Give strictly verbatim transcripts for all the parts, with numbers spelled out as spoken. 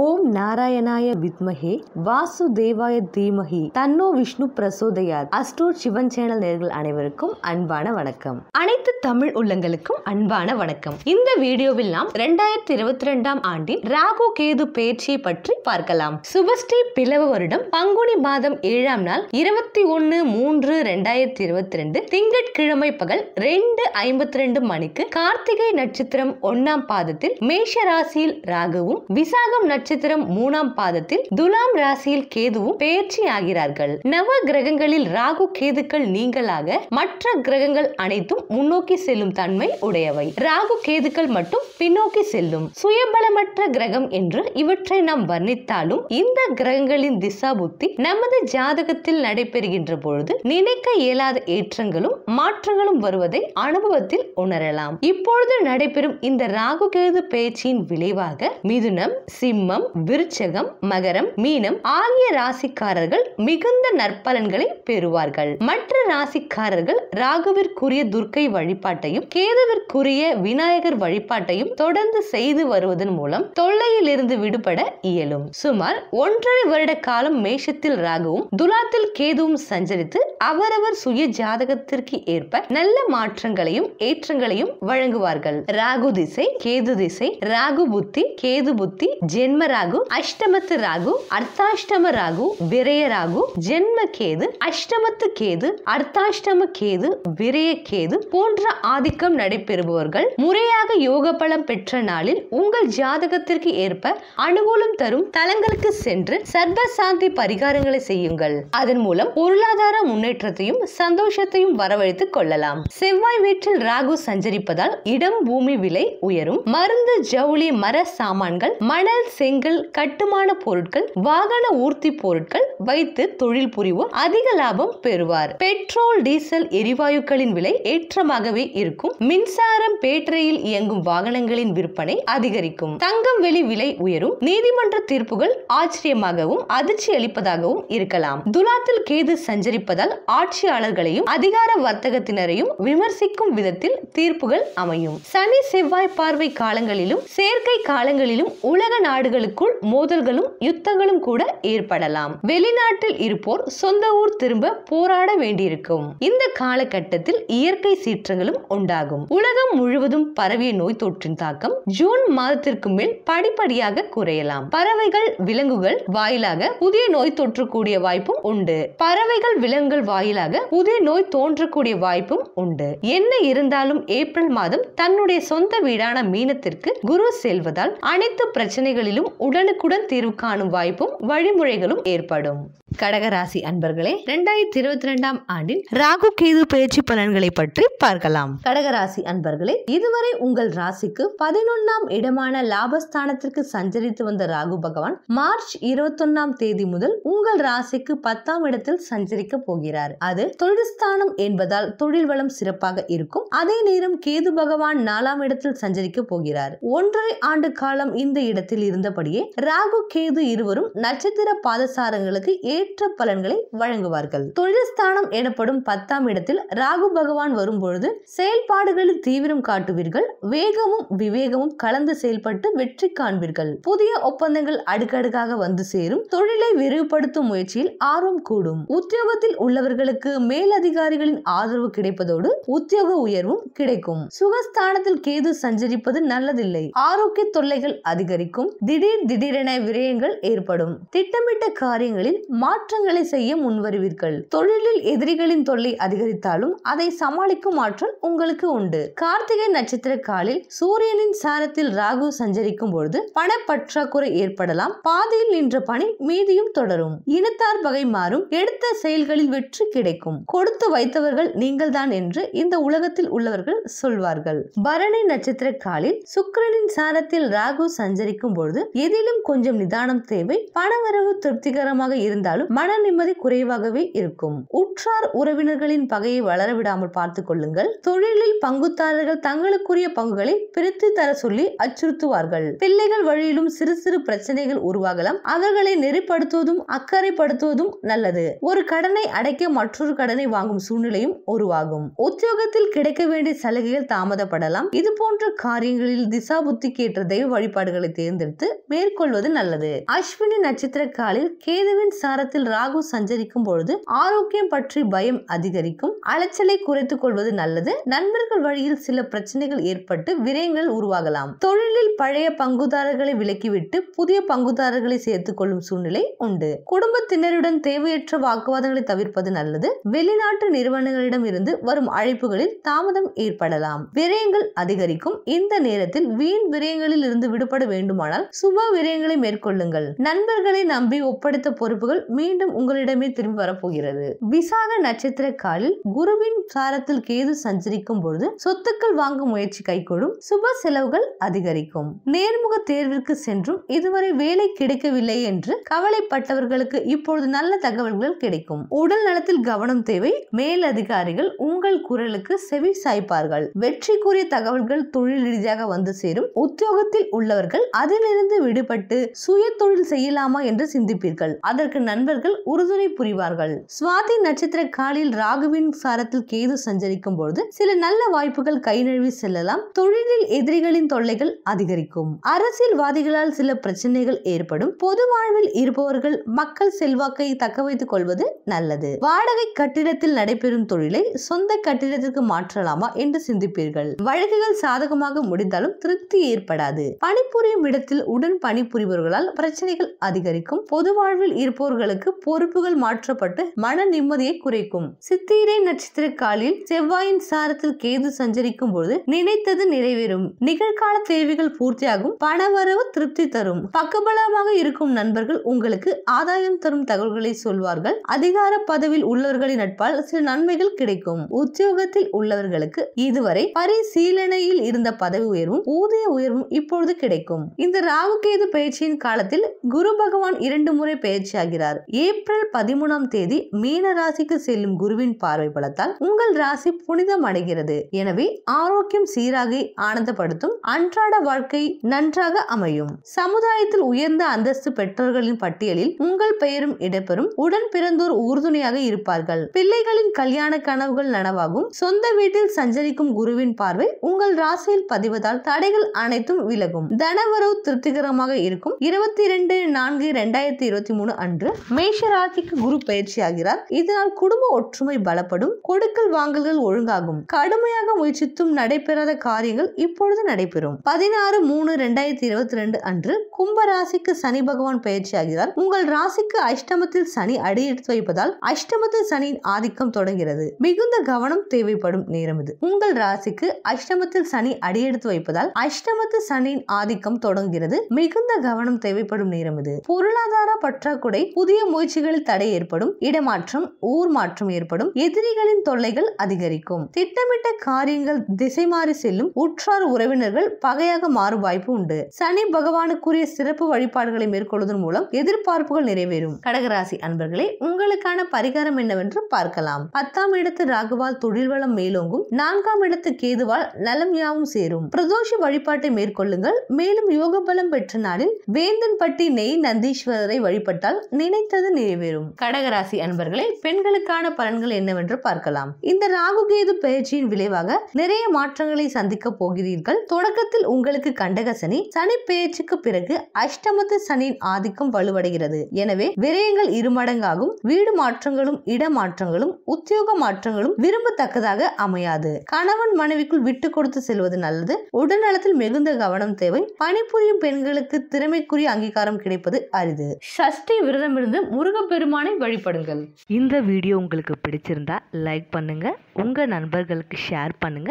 ओम नारायणाय विद्महे वासुदेवाय धीमहि तन्नो विष्णु प्रचोदयात् अस्ट्रो சிவன் சேனல் நேயர்கள் அனைவருக்கும் அன்பான வணக்கம் அனைத்து தமிழ் உள்ளங்களுக்கும் அன்பான வணக்கம் இந்த வீடியோவில் நாம் இரண்டாயிரத்து இருபத்தி இரண்டு ஆம் ஆண்டின் ராகு கேது பெயர்ச்சியை பற்றி பார்க்கலாம் சுபஸ்ரீ பிளவ வருடம் பங்குனி மாதம் ஏழாம் ஆம் நாள் இருபத்தி ஒன்று மூன்று இரண்டாயிரத்து இருபத்தி இரண்டு திங்கட்கிழமை பகல் இரண்டு ஐம்பத்தி இரண்டு மணிக்கு கார்த்திகை நட்சத்திரம் ஒன்றாம் ஆம் பாதத்தில் மேஷ ராசியில் ராகுவும் விசாகம் நட்சத்திரம் மூணாம் பாதத்தில் துலாம் ராசியில் கேதுவும் பெயர்ச்சி ஆகிறார்கள் நவ கிரகங்களில் ராகு கேதுக்கள் நீங்களாக மற்ற கிரகங்கள் அனைத்தும் முன்னோக்கி செல்லும் தன்மை உடையவை ராகு கேதுக்கள் மட்டும் பின்னோக்கி செல்லும் சுயபலமற்ற கிரகம் என்று இவற்றை நாம் வர்ணித்தாலும் இந்த கிரகங்களின் திசா புத்தி நமது ஜாதகத்தில் நடைபெறுகின்ற பொழுது நினைக்க இயலாத ஏற்றங்களும் மாற்றங்களும் வருவதை அனுபவத்தில் உணரலாம் இப்பொழுது நடைபெறும் இந்த ராகு கேது பெயர்ச்சியின் விளைவாக மிதுனம் சிம்மம் விருச்சகம் மகரம் மீனம் ஆகிய ராசிக்காரர்கள் மிகுந்த நற்பலன்களை பெறுவார்கள் மற்ற ராசிக்காரர்கள் ராகுவிற்குரிய துர்க்கை வழிபாட்டையும் கேதுவிற்குரிய விநாயகர் வழிபாட்டையும் தொடர்ந்து செய்து வருவதன் மூலம் தொல்லையிலிருந்து விடுபட இயலும் சுமார் ஒன்றரை வருட காலம் மேஷத்தில் ராகுவும் துலாத்தில் கேதுவும் சஞ்சரித்து அவரவர் சுய ஜாதகத்திற்கு ஏற்ப நல்ல மாற்றங்களையும் ஏற்றங்களையும் வழங்குவார்கள் ராகு திசை கேது திசை ராகு புத்தி கேது புத்தி ஜென்ம ராகு அஷ்டமத்து ராகு அர்த்தாஷ்டம ராகு விரய ராகு ஜென்ம கேது அஷ்டமத்து கேது அர்த்தாஷ்டம கேது விரய கேது போன்ற ஆதிக்கம் நடைபெறுபவர்கள் முறையாக யோக பலம் பெற்ற நாளில் உங்கள் ஜாதகத்திற்கு ஏற்ப அனுகூலம் தரும் தலங்களுக்கு சென்று சர்வசாந்தி பரிகாரங்களை செய்யுங்கள் அதன் மூலம் பொருளாதார முன்னேற்றத்தையும் சந்தோஷத்தையும் வரவழைத்துக் கொள்ளலாம் செவ்வாய் வீட்டில் ராகு சஞ்சரிப்பதால் இடம் பூமி விலை உயரும் மருந்து ஜவுளி மர சாமான்கள் மணல் செங்கல் கட்டுமான பொருட்கள் வாகன ஊர்த்தி பொருட்கள் வைத்து தொழில் புரிவோர் அதிக லாபம் பெறுவார் பெட்ரோல் டீசல் எரிவாயுக்களின் விலை ஏற்றமாகவே இருக்கும் மின்சாரம் பேட்டரியில் இயங்கும் வாகனங்களின் விற்பனை அதிகரிக்கும் தங்கம் வெளி விலை உயரும் நீதிமன்ற தீர்ப்புகள் ஆச்சரியமாகவும் அதிர்ச்சி அளிப்பதாகவும் இருக்கலாம் துலாத்தில் கேது சஞ்சரிப்பதால் ஆட்சியாளர்களையும் அதிகார வர்த்தகத்தினரையும் விமர்சிக்கும் விதத்தில் தீர்ப்புகள் அமையும் சனி செவ்வாய் பார்வை காலங்களிலும் சேர்க்கை காலங்களிலும் உலக நாடுகளுக்குள் மோதல்களும் யுத்தங்களும் கூட ஏற்படலாம் வெளிநாட்டில் இருப்போர் சொந்த ஊர் திரும்ப போராட வேண்டியிருக்கும் இந்த காலகட்டத்தில் இயற்கை சீற்றங்களும் உண்டாகும் உலகம் முழுவதும் பரவிய நோய் தொற்றின் தாக்கம் ஜூன் மாதத்திற்கு மேல் படிப்படியாக குறையலாம் பறவைகள் விலங்குகள் வாயிலாக புதிய நோய் தொற்றக்கூடிய வாய்ப்பும் உண்டு பறவைகள் விலங்குகள் வாயிலாக புதிய நோய் தோன்றக்கூடிய வாய்ப்பும் உண்டு என்ன இருந்தாலும் ஏப்ரல் மாதம் தன்னுடைய சொந்த வீடான மீனத்திற்கு குரு செல்வதால் அனைத்து பிரச்சனைகளில் உடனுக்குடன் தீர்வு காணும் வாய்ப்பும் வழிமுறைகளும் ஏற்படும் கடகராசி அன்பர்களே இரண்டாயிரத்தி இருபத்தி இரண்டாம் ஆண்டின் ராகு கேது பெயர்ச்சி பலன்களை பற்றி பார்க்கலாம் கடகராசி அன்பர்களே இதுவரை உங்கள் ராசிக்கு பதினொன்னாம் இடமான லாபஸ்தானத்திற்கு சஞ்சரித்து வந்த ராகு பகவான் மார்ச் இருபத்தி ஒன்னாம் தேதி முதல் உங்கள் ராசிக்கு பத்தாம் இடத்தில் சஞ்சரிக்க போகிறார் அது தொழில்ஸ்தானம் என்பதால் தொழில் வளம் சிறப்பாக இருக்கும் அதே நேரம் கேது பகவான் நாலாம் இடத்தில் சஞ்சரிக்க போகிறார் ஒன்றரை ஆண்டு காலம் இந்த இடத்தில் இருந்தபடியே ராகு கேது இருவரும் நட்சத்திர பாதசாரங்களுக்கு ஏற்ற பலன்களை வழங்குவார்கள் தொழில்ஸ்தானம் எனப்படும் பத்தாம் இடத்தில் ராகு பகவான் வரும்பொழுது செயல்பாடுகளில் தீவிரம் காட்டுவீர்கள் வேகமும் விவேகமும் கலந்து செயல்பட்டு வெற்றி காண்பீர்கள் புதிய ஒப்பந்தங்கள் அடுக்கடுக்காக வந்து சேரும் தொழிலை விரிவுபடுத்தும் முயற்சியில் ஆர்வம் கூடும் உத்தியோகத்தில் உள்ளவர்களுக்கு மேலதிகாரிகளின் ஆதரவு கிடைப்பதோடு உத்தியோக உயர்வும் கிடைக்கும் சுகஸ்தானத்தில் கேது சஞ்சரிப்பது நல்லதில்லை ஆரோக்கிய தொல்லைகள் அதிகரிக்கும் திடீர் திடீரென விரயங்கள் ஏற்படும் திட்டமிட்ட காரியங்களில் மாற்றங்களை செய்ய முன்வருவீர்கள் தொழிலில் எதிரிகளின் தொல்லை அதிகரித்தாலும் அதை சமாளிக்கும் ஆற்றல் உங்களுக்கு உண்டு கார்த்திகை நட்சத்திர காலில் சூரியனின் சாரத்தில் ராகு சஞ்சரிக்கும் பொழுது பண பற்றாக்குறை ஏற்படலாம் பாதியில் நின்ற பணி மீதியும் தொடரும் இனத்தார் பகை மாறும் எடுத்த செயல்களில் வெற்றி கிடைக்கும் கொடுத்து வைத்தவர்கள் நீங்கள் தான் என்று இந்த உலகத்தில் உள்ளவர்கள் சொல்வார்கள் பரணி நட்சத்திர காலில் சுக்கிரனின் சாரத்தில் ராகு சஞ்சரிக்கும் பொழுது எதிலும் கொஞ்சம் நிதானம் தேவை பணவரவு திருப்திகரமாக இருந்தாலும் இருந்தாலும் மன நிம்மதி குறைவாகவே இருக்கும். உற்றார் உறவினர்களின் பகையை வளர விடாமல் பார்த்துக் கொள்ளுங்கள். தொழிலில் பங்குதாரர்கள் தங்களுக்குரிய பங்குகளை பிரித்து தர சொல்லி அச்சுறுத்துவார்கள். பிள்ளைகள் வழியிலும் சிறு சிறு பிரச்சனைகள் உருவாகலாம். அவர்களை நெறிப்படுத்துவதும் அக்கறைப்படுத்துவதும் நல்லது. ஒரு கடனை அடைக்க மற்றொரு கடனை வாங்கும் சூழ்நிலையும் உருவாகும். உத்தியோகத்தில் கிடைக்க வேண்டிய சலுகைகள் தாமதப்படலாம். இது போன்ற காரியங்களில் திசா புத்தி கேற்ற தெய்வ வழிபாடுகளை தேர்ந்தெடுத்து மேற்கொள்வது நல்லது. அஸ்வினி நட்சத்திர காலில் கேதுவின் சாரத்தில் ராகு சஞ்சரிக்கும் பொழுது ஆரோக்கியம் பற்றி பயம் அதிகரிக்கும். அலைச்சலை குறைத்துக் கொள்வது நல்லது. நண்பர்கள் வழியில் சில பிரச்சனைகள் ஏற்பட்டு விரயங்கள் உருவாகலாம். தொழிலில் பழைய பங்குதாரர்களை விலக்கிவிட்டு புதிய பங்குதாரர்களை சேர்த்துக் கொள்ளும் சூழ்நிலை உண்டு. குடும்பத்தினருடன் தேவையற்ற வாக்குவாதங்களை தவிர்ப்பது நல்லது. வெளிநாட்டு நிறுவனங்களிடம் இருந்து வரும் அழைப்புகளில் தாமதம் ஏற்படலாம். விரயங்கள் அதிகரிக்கும். இந்த நேரத்தில் வீண் விரயங்களில் இருந்து விடுபட வேண்டுமானால் சுப விரயங்களை மேற்கொள்ளுங்கள். நண்பர்களை நம்பி ஒப்படைத்த பொறுப்புகள் மீண்டும் உங்களிடமே திரும்பி வரப்போகிறது. விசாக நட்சத்திர காலில் குருவின் சாரத்தில் கேது சஞ்சரிக்கும் பொழுது சொத்துக்கள் வாங்கும் முயற்சி கைகூடும். சுப செலவுகள் அதிகரிக்கும். நேர்முக தேர்விற்கு சென்றும் இதுவரை வேலை கிடைக்கவில்லை என்று கவலைப்பட்டவர்களுக்கு இப்பொழுது நல்ல தகவல்கள் கிடைக்கும். உடல் நலத்தில் கவனம் தேவை. மேலதிகாரிகள் உங்கள் குரலுக்கு செவி சாய்ப்பார்கள். வெற்றிக்குரிய தகவல்கள் தொழில் ரீதியாக வந்து சேரும். உத்தியோகத்தில் உள்ளவர்கள் அதிலிருந்து விடுபட்டு சுய தொழில் செய்யலாமா என்று சிந்திப்பீர்கள். அதற்கு நண்பர்கள் உறுதுணை புரிவார்கள். சுவாதி நட்சத்திர காலில் ராகுவின் சாரத்தில் கேது சஞ்சரிக்கும் பொழுது சில நல்ல வாய்ப்புகள் கை நழுவி செல்லலாம். தொழிலில் எதிரிகளின் தொல்லைகள் அதிகரிக்கும். அரசியல்வாதிகளால் சில பிரச்சனைகள் ஏற்படும். பொது வாழ்வில் இருப்பவர்கள் மக்கள் செல்வாக்கை தக்க வைத்துக் கொள்வது நல்லது. வாடகை கட்டிடத்தில் நடைபெறும் தொழிலை சொந்த கட்டிடத்திற்கு மாற்றலாமா என்று சிந்திப்பீர்கள். வழக்குகள் சாதகமாக முடிந்தாலும் திருப்தி ஏற்படாது. பணிபுரியும் இடத்தில் உடன் பணிபுரிபவர்களால் பிரச்சனைகள் அதிகரிக்கும். பொது வாழ்வில் இருப்பவர்களுக்கு பொறுப்புகள் மாற்றப்பட்டு மன நிம்மதியை குறைக்கும். சித்திரை நட்சத்திர காலில் செவ்வாயின் சாரத்தில் கேது சஞ்சரிக்கும் பொழுது நினைத்தது நிறைவேறும். நிகழ்கால தேவைகள் பூர்த்தியாகும். பணவரவு திருப்தி தரும். பக்கபலமாக இருக்கும் நண்பர்கள் உங்களுக்கு ஆதாயம் தரும் தகவல்களை சொல்வார்கள். அதிகார பதவியில் உள்ளவர்களின் நட்பால் சில நன்மைகள் கிடைக்கும். உத்தியோகத்தில் உள்ளவர்களுக்கு இதுவரை பரிசீலனையில் இருந்த பதவி உயர்வும் ஊதிய உயர்வும் இப்பொழுது கிடைக்கும். இந்த ராகு கேது பெயர்ச்சியின் காலத்தில் குரு பகவான் இரண்டு முறை பெயர்ச்சியாகிறார். ஏப்ரல் பதிமூணாம் தேதி மீன ராசிக்கு செல்லும் குருவின் பார்வை பலத்தால் உங்கள் ராசி புனிதம் அடைகிறது. எனவே ஆரோக்கியம் சீராகி ஆனந்தப்படுத்தும். அன்றாட வாழ்க்கை நன்றாக அமையும். சமுதாயத்தில் உயர்ந்த அந்தஸ்து பெற்றோர்களின் பட்டியலில் உங்கள் பெயரும் இடம்பெறும். உடன் பிறந்தோர் உறுதுணையாக இருப்பார்கள். பிள்ளைகளின் கல்யாண கனவுகள் நனவாகும். சொந்த வீட்டில் சஞ்சரிக்கும் குருவின் பார்வை உங்கள் ராசியில் பதிவதால் தடைகள் அனைத்தும் விலகும். தனவரவு திருப்திகரமாக இருக்கும். இருபத்தி இரண்டு நான்கு இரண்டாயிரத்தி இருபத்தி மூணு அன்று மேஷ ராசிக்கு குரு பயிற்சியாகிறார். இதனால் குடும்ப ஒற்றுமை பலப்படும். கொடுக்கல் வாங்கல்கள் ஒழுங்காகும். கடுமையாக முயற்சித்தும் நடைபெறாத காரியங்கள் இப்பொழுது நடைபெறும். பதினாறு மூணு இரண்டாயிரத்தி இருபத்தி ரெண்டு அன்று கும்ப ராசிக்கு சனி பகவான் பயிற்சியாகிறார். உங்கள் ராசிக்கு அஷ்டமத்தில் சனி அடியெடுத்து வைப்பதால் அஷ்டமத்தில் சனியின் ஆதிக்கம் தொடங்குகிறது. மிகுந்த கவனம் தேவைப்படும் நேரம் இது. உங்கள் ராசிக்கு அஷ்டமத்தில் சனி அடியெடுத்து வைப்பதால் அஷ்டமத்து சனியின் ஆதிக்கம் தொடங்குகிறது. மிகுந்த கவனம் தேவைப்படும் நேரம் இது. பொருளாதார பற்றாக்குறை, புதிய முயற்சிகளில் தடை ஏற்படும். இடமாற்றம், ஊர் மாற்றம் ஏற்படும். எதிரிகளின் தொல்லைகள் அதிகரிக்கும். திட்டமிட்ட காரியங்கள் திசை மாறி செல்லும். உற்றார் உறவினர்கள் பகையாக மாறும் வாய்ப்பு உண்டு. சனி பகவானுக்குரிய சிறப்பு வழிபாடுகளை மேற்கொள்வதன் மூலம் எதிர்பார்ப்புகள் நிறைவேறும். கடகராசி அன்பர்களே, உங்களுக்கான பரிகாரம் என்னவென்று பார்க்கலாம். பத்தாம் இடத்து ராகுவால் தொழில் வளம் மேலோங்கும். நான்காம் இடத்து கேதுவால் நலம் யாவும் சேரும். பிரதோஷ வழிபாட்டை மேற்கொள்ளுங்கள். மேலும் யோக பலம் பெற்ற நாளில் வேந்தன்பட்டி நெய் நந்தீஸ்வரரை வழிபட்டால் நினைத்தது நிறைவேறும். கடகராசி அன்பர்களே, பெண்களுக்கான பலன்கள் என்னவென்று பார்க்கலாம். இந்த ராகு கேது பயிற்சியின் விளைவாக நிறைய மாற்றங்களை சந்திக்க போகிறீர்கள். தொடக்கத்தில் உங்களுக்கு கண்டக சனி. சனி பெயர்ச்சிக்கு பிறகு அஷ்டமத்து சனியின் ஆதிக்கம் வலுவடைகிறது. எனவே விரயங்கள் இருமடங்காகும். வீடு மாற்றங்களும் இடமாற்றங்களும் உத்தியோக மாற்றங்களும் விரும்பத்தக்கதாக அமையாது. கணவன் மனைவிக்குள் விட்டு கொடுத்து செல்வது நல்லது. உடல்நலத்தில் மிகுந்த கவனம் தேவை. பணிபுரியும் பெண்களுக்கு திறமைக்குரிய அங்கீகாரம் கிடைப்பது அரிது. சஷ்டி விரதம் இருந்து முருகப்பெருமானை வழிபடுங்கள். இந்த வீடியோ உங்களுக்கு பிடிச்சிருந்தா லைக் பண்ணுங்க, உங்க நண்பர்களுக்கு ஷேர் பண்ணுங்க,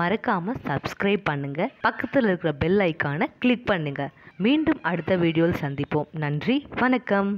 மறக்காம சப்ஸ்கிரைப் பண்ணுங்க, பக்கத்தில் இருக்கிற பெல் ஐக்கானை கிளிக் பண்ணுங்க. மீண்டும் அடுத்த வீடியோவில் சந்திப்போம். நன்றி, வணக்கம்.